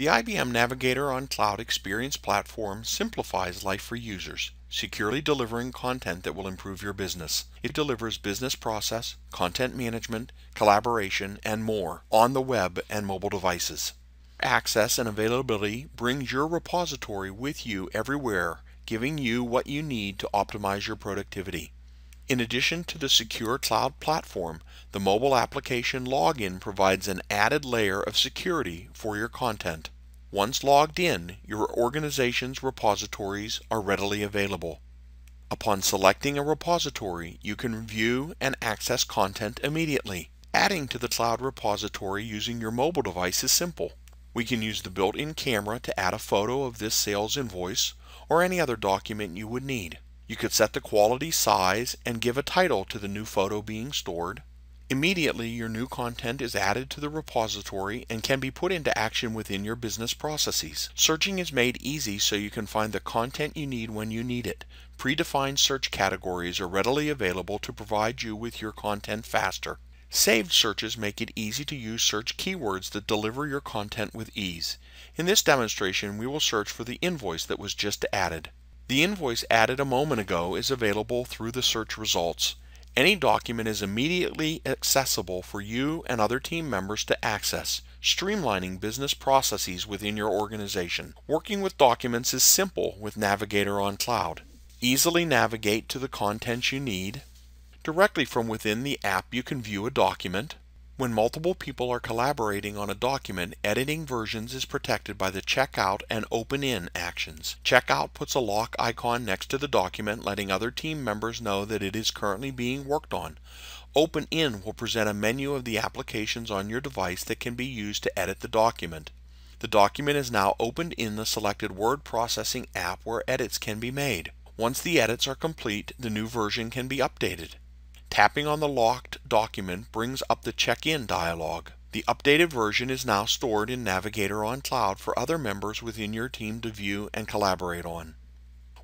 The IBM Navigator on Cloud Experience platform simplifies life for users, securely delivering content that will improve your business. It delivers business process, content management, collaboration, and more on the web and mobile devices. Access and availability brings your repository with you everywhere, giving you what you need to optimize your productivity. In addition to the secure cloud platform, the mobile application login provides an added layer of security for your content. Once logged in, your organization's repositories are readily available. Upon selecting a repository, you can view and access content immediately. Adding to the cloud repository using your mobile device is simple. We can use the built-in camera to add a photo of this sales invoice or any other document you would need. You could set the quality, size, and give a title to the new photo being stored. Immediately, your new content is added to the repository and can be put into action within your business processes. Searching is made easy so you can find the content you need when you need it. Predefined search categories are readily available to provide you with your content faster. Saved searches make it easy to use search keywords that deliver your content with ease. In this demonstration, we will search for the invoice that was just added. The invoice added a moment ago is available through the search results. Any document is immediately accessible for you and other team members to access, streamlining business processes within your organization. Working with documents is simple with Navigator on Cloud. Easily navigate to the content you need. Directly from within the app, you can view a document. When multiple people are collaborating on a document, editing versions is protected by the checkout and open in actions. Checkout puts a lock icon next to the document, letting other team members know that it is currently being worked on. Open in will present a menu of the applications on your device that can be used to edit the document. The document is now opened in the selected word processing app where edits can be made. Once the edits are complete, the new version can be updated. Tapping on the locked document brings up the check-in dialog. The updated version is now stored in Navigator on Cloud for other members within your team to view and collaborate on.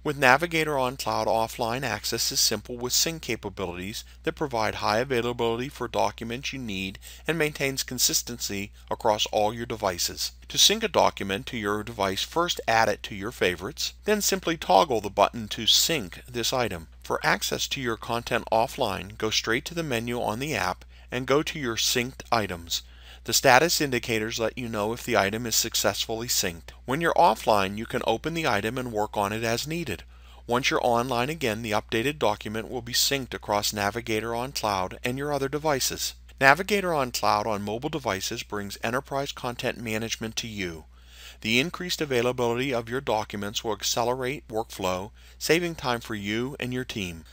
With Navigator on Cloud, offline access is simple with sync capabilities that provide high availability for documents you need and maintains consistency across all your devices. To sync a document to your device, first add it to your favorites, then simply toggle the button to sync this item. For access to your content offline, go straight to the menu on the app and go to your synced items. The status indicators let you know if the item is successfully synced. When you're offline, you can open the item and work on it as needed. Once you're online again, the updated document will be synced across Navigator on Cloud and your other devices. Navigator on Cloud on mobile devices brings enterprise content management to you. The increased availability of your documents will accelerate workflow, saving time for you and your team.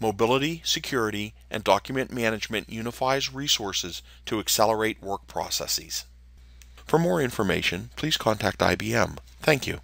Mobility, security, and document management unifies resources to accelerate work processes. For more information, please contact IBM. Thank you.